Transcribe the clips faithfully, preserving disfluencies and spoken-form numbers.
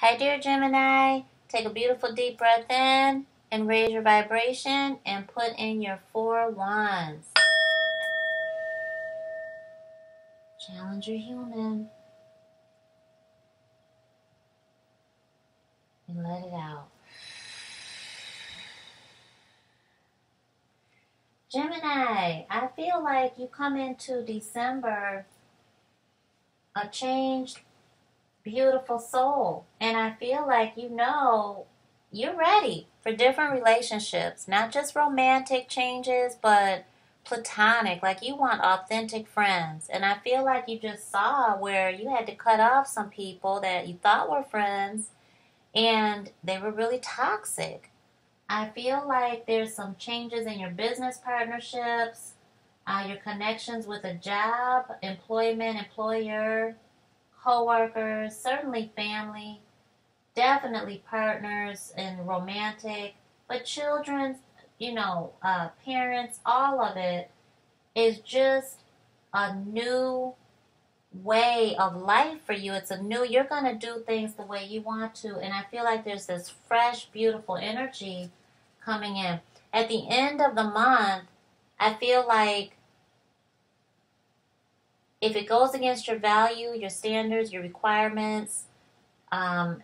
Hey dear Gemini, take a beautiful deep breath in and raise your vibration and put in your four wands. Challenge your human and let it out. Gemini, I feel like you come into December a changed, beautiful soul, and I feel like, you know, you're ready for different relationships, not just romantic changes but platonic. Like, you want authentic friends, and I feel like you just saw where you had to cut off some people that you thought were friends and they were really toxic. I feel like there's some changes in your business partnerships, uh, your connections with a job, employment, employer, co-workers, certainly family, definitely partners and romantic, but children, you know, uh, parents, all of it is just a new way of life for you. It's a new, you're going to do things the way you want to, and I feel like there's this fresh, beautiful energy coming in. At the end of the month, I feel like if it goes against your value, your standards, your requirements, um,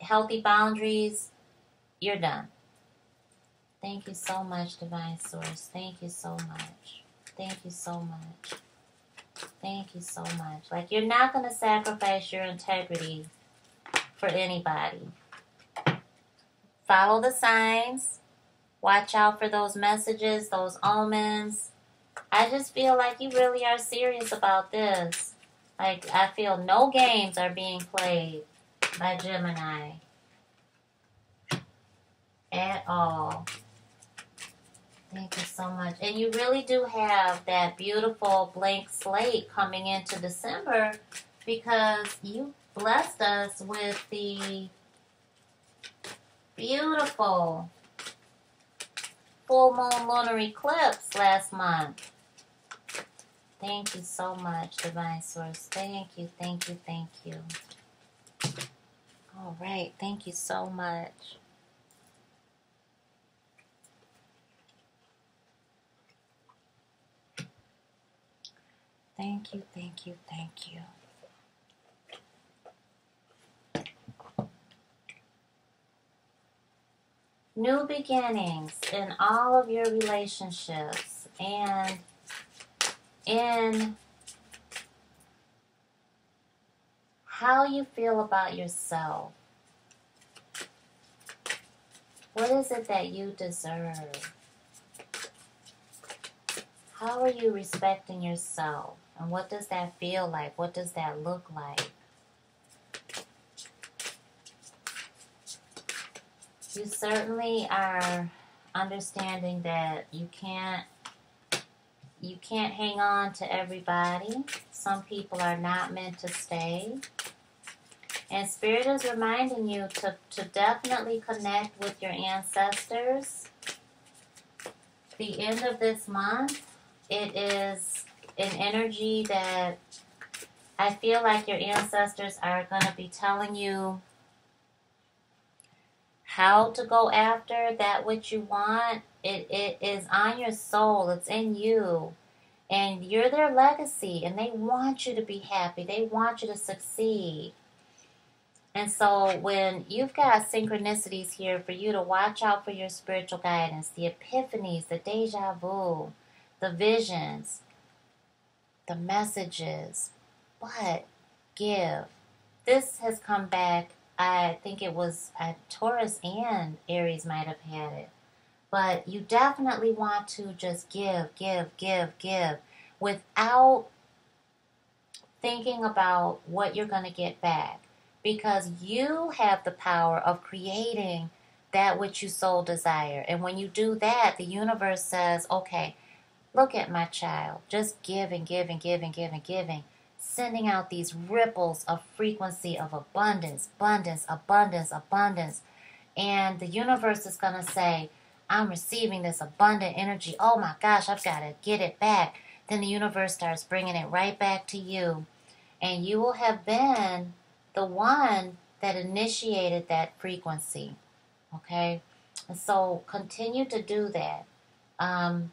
healthy boundaries, you're done. Thank you so much, Divine Source. Thank you so much. Thank you so much. Thank you so much. Like, you're not going to sacrifice your integrity for anybody. Follow the signs. Watch out for those messages, those omens. I just feel like you really are serious about this. Like, I feel no games are being played by Gemini at all. Thank you so much. And you really do have that beautiful blank slate coming into December, because you blessed us with the beautiful full moon lunar eclipse last month. Thank you so much, Divine Source. Thank you, thank you, thank you. All right, thank you so much. Thank you, thank you, thank you. New beginnings in all of your relationships and in how you feel about yourself. What is it that you deserve? How are you respecting yourself? And what does that feel like? What does that look like? You certainly are understanding that you can't You can't hang on to everybody. Some people are not meant to stay. And Spirit is reminding you to, to definitely connect with your ancestors. The end of this month, it is an energy that I feel like your ancestors are going to be telling you how to go after that which you want. It, it is on your soul. It's in you. And you're their legacy. And they want you to be happy. They want you to succeed. And so when you've got synchronicities here for you to watch out for your spiritual guidance, the epiphanies, the deja vu, the visions, the messages, but give. This has come back. I think it was uh, Taurus and Aries might have had it. But you definitely want to just give, give, give, give without thinking about what you're going to get back, because you have the power of creating that which you soul desire. And when you do that, the universe says, okay, look at my child, just giving, giving, giving, giving, giving, sending out these ripples of frequency of abundance, abundance, abundance, abundance. And the universe is going to say, I'm receiving this abundant energy. Oh my gosh, I've got to get it back. Then the universe starts bringing it right back to you. And you will have been the one that initiated that frequency, okay? And so continue to do that. Um,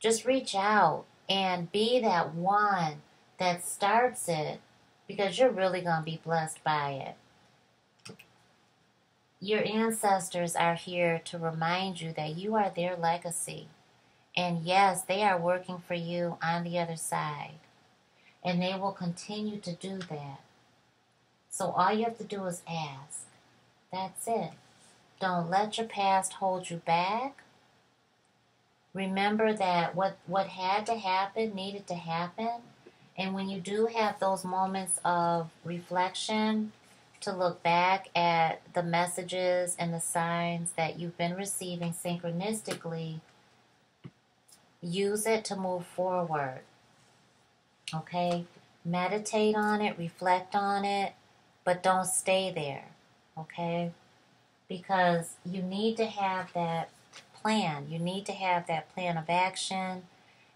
just reach out and be that one that starts it, because you're really going to be blessed by it. Your ancestors are here to remind you that you are their legacy. And yes, they are working for you on the other side. And they will continue to do that. So all you have to do is ask. That's it. Don't let your past hold you back. Remember that what, what had to happen needed to happen. And when you do have those moments of reflection, to look back at the messages and the signs that you've been receiving synchronistically, use it to move forward, okay? Meditate on it, reflect on it, but don't stay there, okay? Because you need to have that plan. You need to have that plan of action,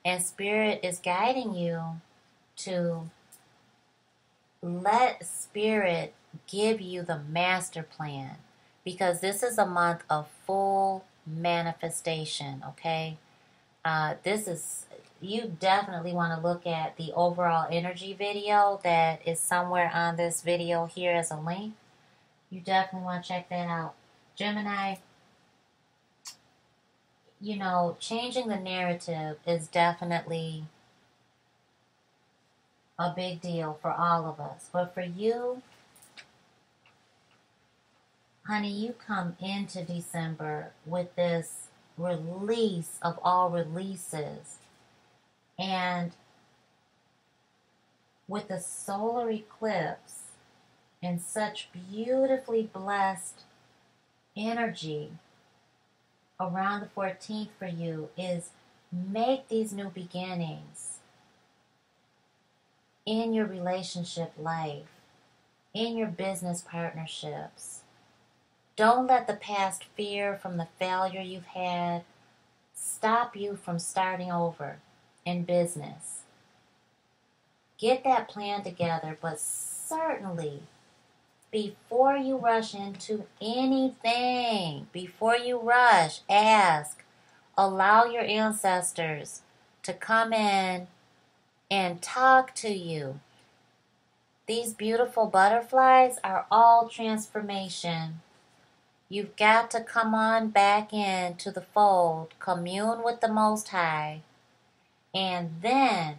and Spirit is guiding you to let Spirit give you the master plan, because this is a month of full manifestation, okay? Uh, this is, you definitely want to look at the overall energy video that is somewhere on this video here as a link. You definitely want to check that out. Gemini, you know, changing the narrative is definitely a big deal for all of us. But for you, honey, you come into December with this release of all releases, and with the solar eclipse and such beautifully blessed energy around the fourteenth for you is make these new beginnings in your relationship life, in your business partnerships. Don't let the past fear from the failure you've had stop you from starting over in business. Get that plan together, but certainly before you rush into anything, before you rush, ask, allow your ancestors to come in and talk to you. These beautiful butterflies are all transformation. You've got to come on back into the fold, commune with the Most High, and then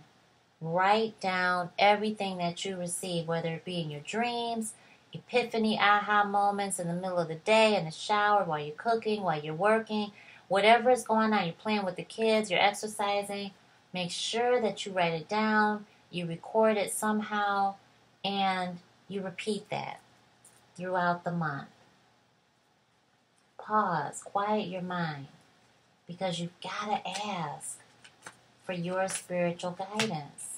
write down everything that you receive, whether it be in your dreams, epiphany, aha moments in the middle of the day, in the shower, while you're cooking, while you're working, whatever is going on, you're playing with the kids, you're exercising, make sure that you write it down, you record it somehow, and you repeat that throughout the month. Pause, quiet your mind, because you've got to ask for your spiritual guidance.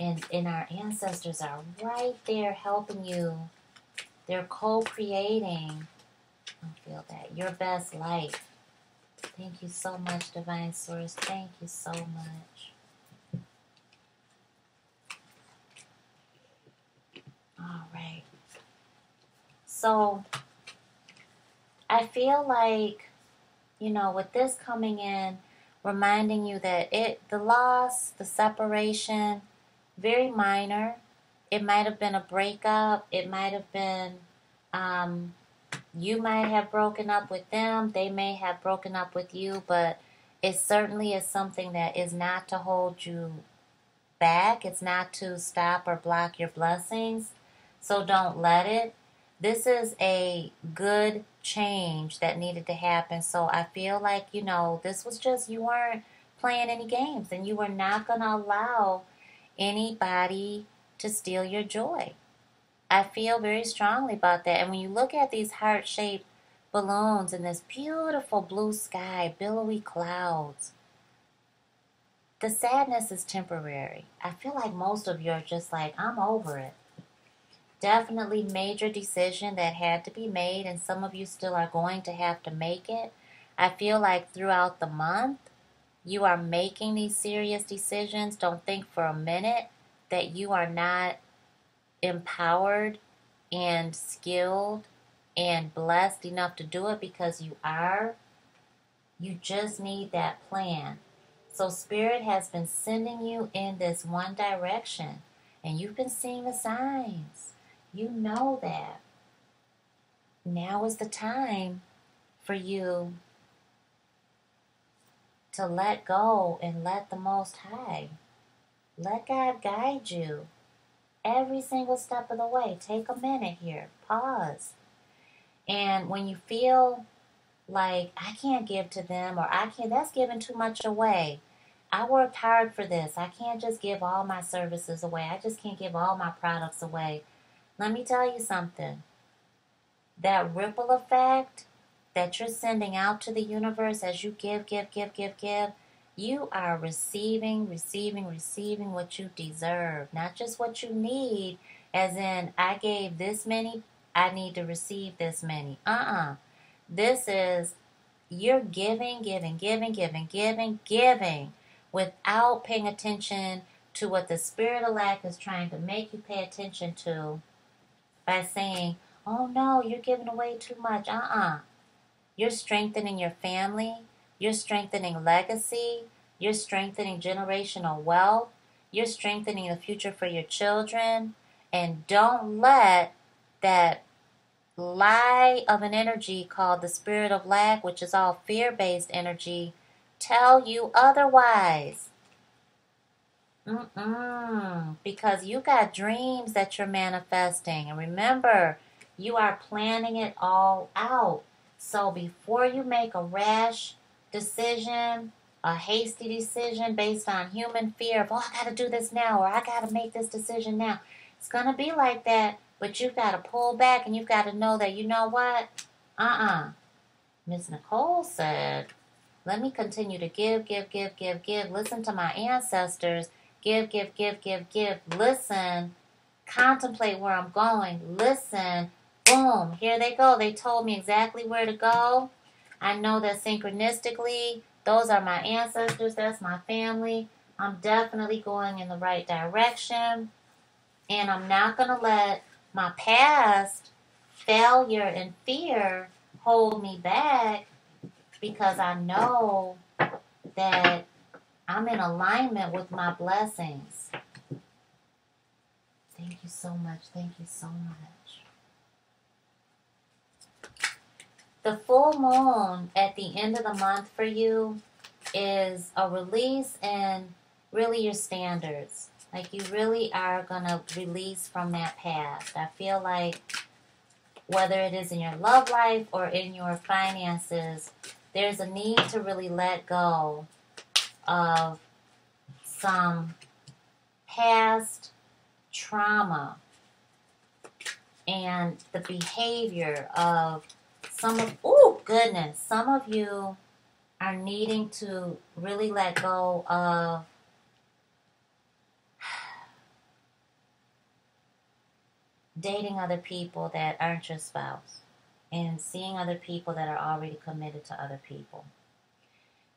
And, and our ancestors are right there helping you. They're co-creating, I feel that, your best life. Thank you so much, Divine Source. Thank you so much. All right. So I feel like, you know, with this coming in, reminding you that it, the loss, the separation, very minor. It might have been a breakup. It might have been, um, you might have broken up with them. They may have broken up with you, but it certainly is something that is not to hold you back. It's not to stop or block your blessings. So don't let it. This is a good change that needed to happen. So I feel like, you know, this was just, you weren't playing any games, and you were not going to allow anybody to steal your joy. I feel very strongly about that. And when you look at these heart-shaped balloons and this beautiful blue sky, billowy clouds, the sadness is temporary. I feel like most of you are just like, I'm over it. Definitely major decision that had to be made, and some of you still are going to have to make it. I feel like throughout the month, you are making these serious decisions. Don't think for a minute that you are not empowered and skilled and blessed enough to do it because you are. You just need that plan. So Spirit has been sending you in this one direction, and you've been seeing the signs. You know that. Now is the time for you to let go and let the Most High. Let God guide you every single step of the way. Take a minute here. Pause. And when you feel like, I can't give to them, or I can't, that's giving too much away. I worked hard for this. I can't just give all my services away. I just can't give all my products away. Let me tell you something. That ripple effect that you're sending out to the universe as you give, give, give, give, give, you are receiving, receiving, receiving what you deserve. Not just what you need, as in, I gave this many, I need to receive this many. Uh-uh. This is, you're giving, giving, giving, giving, giving, giving, without paying attention to what the Spirit of Lack is trying to make you pay attention to by saying, oh no, you're giving away too much. Uh-uh. You're strengthening your family. You're strengthening legacy. You're strengthening generational wealth. You're strengthening the future for your children. And don't let that lie of an energy called the spirit of lack, which is all fear-based energy, tell you otherwise. Mm-mm. Because you got dreams that you're manifesting. And remember, you are planning it all out. So before you make a rash decision, a hasty decision based on human fear of, oh, I got to do this now, or I got to make this decision now. It's going to be like that. But you've got to pull back, and you've got to know that, you know what? Uh-uh. Miss Nicole said, let me continue to give, give, give, give, give. Listen to my ancestors. Give, give, give, give, give. Listen. Contemplate where I'm going. Listen. Boom. Here they go. They told me exactly where to go. I know that synchronistically, those are my ancestors. That's my family. I'm definitely going in the right direction. And I'm not going to let my past failure and fear hold me back, because I know that I'm in alignment with my blessings. Thank you so much. Thank you so much. The full moon at the end of the month for you is a release in really your standards. Like, you really are going to release from that past. I feel like whether it is in your love life or in your finances, there's a need to really let go of some past trauma and the behavior of some of, oh goodness, some of you are needing to really let go of dating other people that aren't your spouse, and seeing other people that are already committed to other people.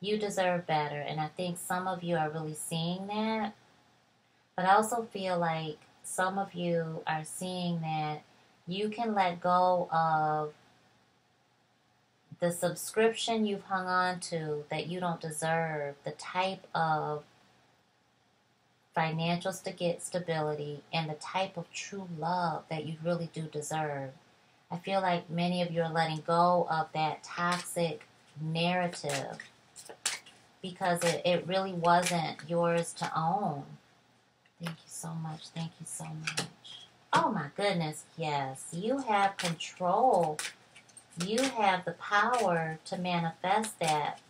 You deserve better, and I think some of you are really seeing that, but I also feel like some of you are seeing that you can let go of the subscription you've hung on to that you don't deserve, the type of financial stability, and the type of true love that you really do deserve. I feel like many of you are letting go of that toxic narrative because it, it really wasn't yours to own. Thank you so much. Thank you so much. Oh my goodness, yes. You have control. You have the power to manifest that.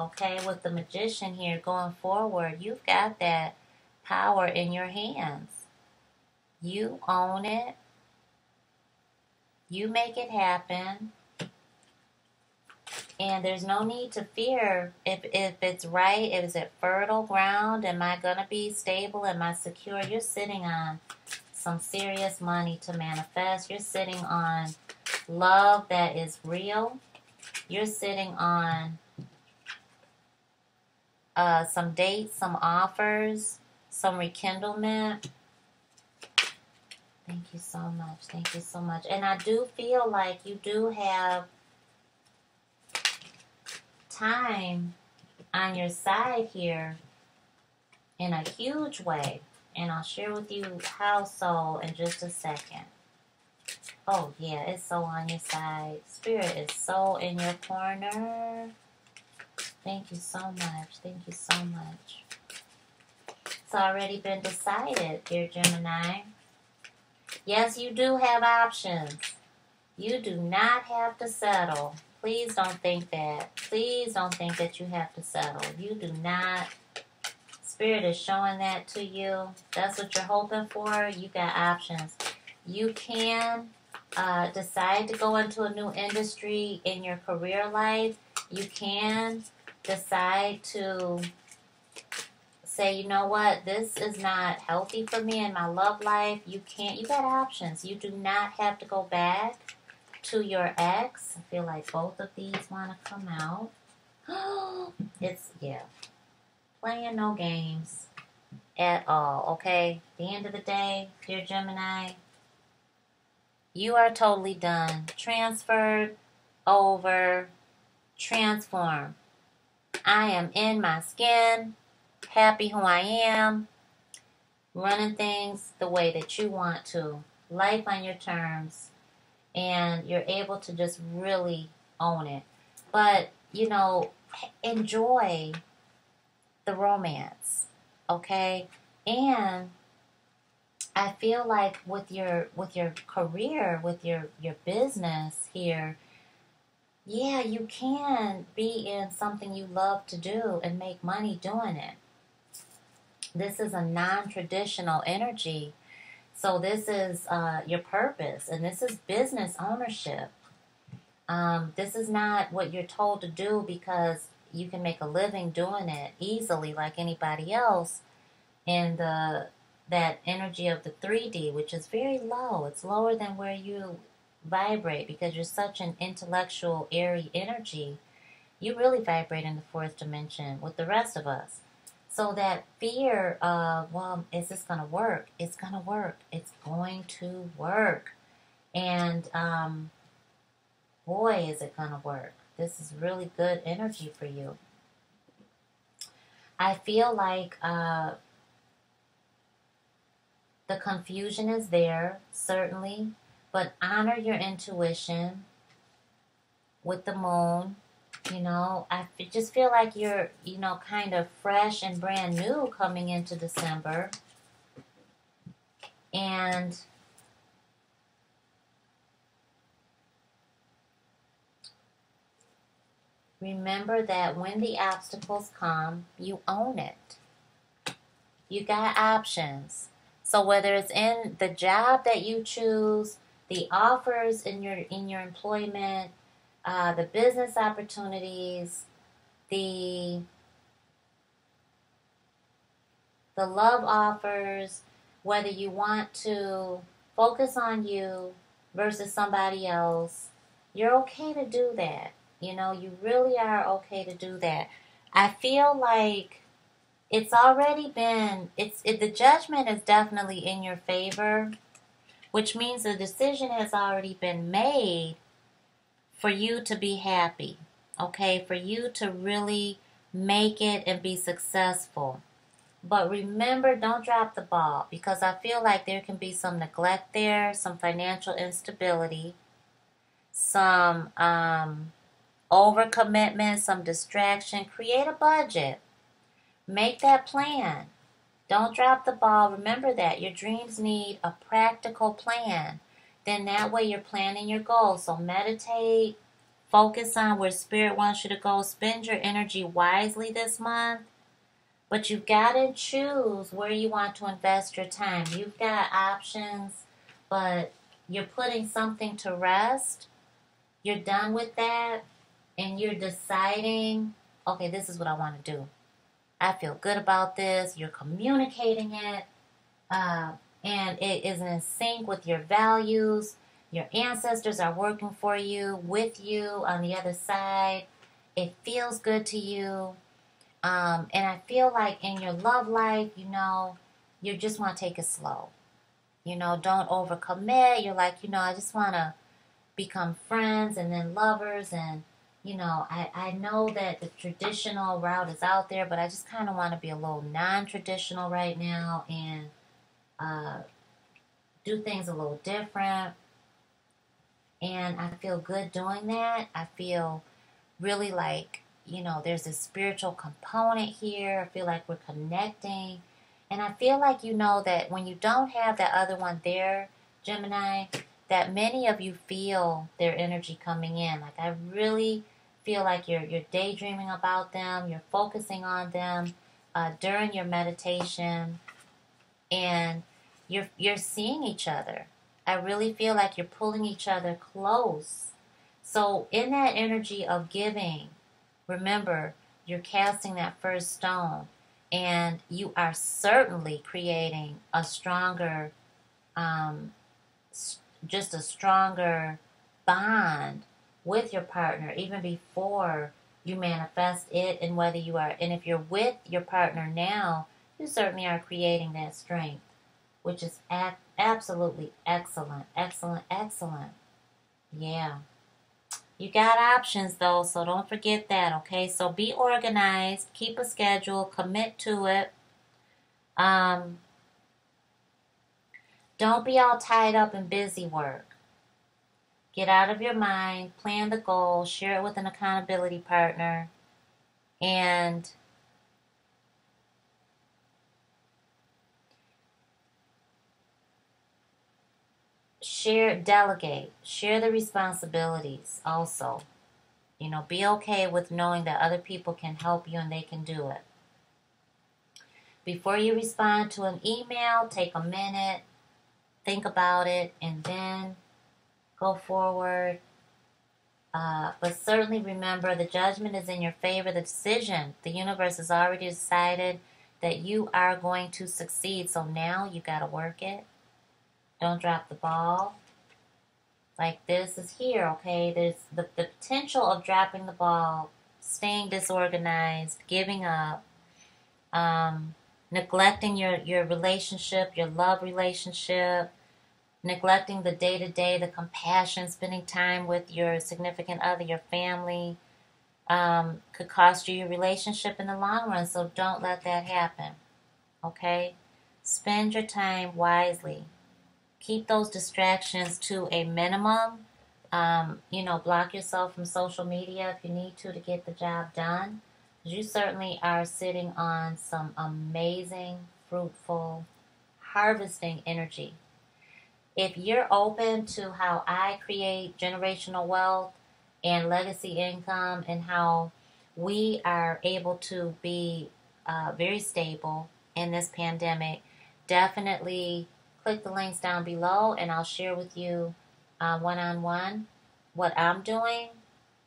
Okay, with the magician here going forward, you've got that power in your hands. You own it. You make it happen. And there's no need to fear if, if it's right. Is it fertile ground? Am I going to be stable? Am I secure? You're sitting on some serious money to manifest. You're sitting on love that is real. You're sitting on Uh, some dates, some offers, some rekindlement. Thank you so much. Thank you so much. And I do feel like you do have time on your side here in a huge way. And I'll share with you how so in just a second. Oh, yeah, it's so on your side. Spirit is so in your corner. Thank you so much. Thank you so much. It's already been decided, dear Gemini. Yes, you do have options. You do not have to settle. Please don't think that. Please don't think that you have to settle. You do not. Spirit is showing that to you. That's what you're hoping for. You got options. You can uh, decide to go into a new industry in your career life. You can decide to say, you know what, this is not healthy for me in my love life. You can't, you got options. You do not have to go back to your ex. I feel like both of these want to come out. It's, yeah, playing no games at all, okay? At the end of the day, dear Gemini, you are totally done. Transferred, over, transformed. I am in my skin, happy who I am, running things the way that you want to, life on your terms, and you're able to just really own it. But, you know, enjoy the romance, okay? And I feel like with your with your career, with your, your business here, yeah, you can be in something you love to do and make money doing it. This is a non-traditional energy. So this is uh, your purpose, and this is business ownership. Um, this is not what you're told to do because you can make a living doing it easily like anybody else. And the, that energy of the three D, which is very low. It's lower than where you vibrate because you're such an intellectual, airy energy. You really vibrate in the fourth dimension with the rest of us. So that fear of, well, is this going to work? It's going to work. It's going to work. And um, boy, is it going to work. This is really good energy for you. I feel like uh, the confusion is there, certainly. But honor your intuition with the moon. You know, I just feel like you're, you know, kind of fresh and brand new coming into December. And remember that when the obstacles come, you own it. You got options. So whether it's in the job that you choose, the offers in your in your employment, uh, the business opportunities, the the love offers, whether you want to focus on you versus somebody else, you're okay to do that. You know, you really are okay to do that. I feel like it's already been, it's it, the judgment is definitely in your favor, which means the decision has already been made for you to be happy, okay? For you to really make it and be successful. But remember, don't drop the ball, because I feel like there can be some neglect there, some financial instability, some um, overcommitment, some distraction. Create a budget. Make that plan. Don't drop the ball. Remember that. Your dreams need a practical plan. Then that way you're planning your goals. So meditate. Focus on where Spirit wants you to go. Spend your energy wisely this month. But you've got to choose where you want to invest your time. You've got options, but you're putting something to rest. You're done with that. And you're deciding, okay, this is what I want to do. I feel good about this. You're communicating it. Uh, and it is in sync with your values. Your ancestors are working for you, with you on the other side. It feels good to you. Um, and I feel like in your love life, you know, you just want to take it slow. You know, don't overcommit. You're like, you know, I just want to become friends and then lovers. And, you know, I, I know that the traditional route is out there, but I just kind of want to be a little non-traditional right now and uh, do things a little different. And I feel good doing that. I feel really like, you know, there's a spiritual component here. I feel like we're connecting. And I feel like you know that when you don't have that other one there, Gemini, that many of you feel their energy coming in. Like I really feel like you're you're daydreaming about them, you're focusing on them uh, during your meditation, and you're you're seeing each other. I really feel like you're pulling each other close. So in that energy of giving, remember you're casting that first stone. And you are certainly creating a stronger, um, just a stronger bond with your partner, even before you manifest it. And whether you are, and if you're with your partner now, you certainly are creating that strength, which is absolutely excellent, excellent, excellent. Yeah. You got options, though, so don't forget that, okay? So be organized, keep a schedule, commit to it. Um, don't be all tied up in busy work. Get out of your mind, plan the goal, share it with an accountability partner, and share, delegate, share the responsibilities also. You know, be okay with knowing that other people can help you and they can do it. Before you respond to an email, take a minute, think about it, and then go forward. Uh, but certainly remember the judgment is in your favor, the decision. The universe has already decided that you are going to succeed, so now you got to work it. Don't drop the ball. Like this is here, okay? There's the, the potential of dropping the ball, staying disorganized, giving up, um, neglecting your, your relationship, your love relationship, neglecting the day-to-day, the compassion, spending time with your significant other, your family, um, could cost you your relationship in the long run, so don't let that happen, okay? Spend your time wisely. Keep those distractions to a minimum. Um, you know, block yourself from social media if you need to to get the job done. You certainly are sitting on some amazing, fruitful, harvesting energy. If you're open to how I create generational wealth and legacy income and how we are able to be uh, very stable in this pandemic, definitely click the links down below and I'll share with you uh, one-on-one what I'm doing.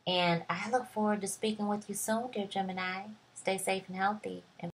And I look forward to speaking with you soon, dear Gemini. Stay safe and healthy. And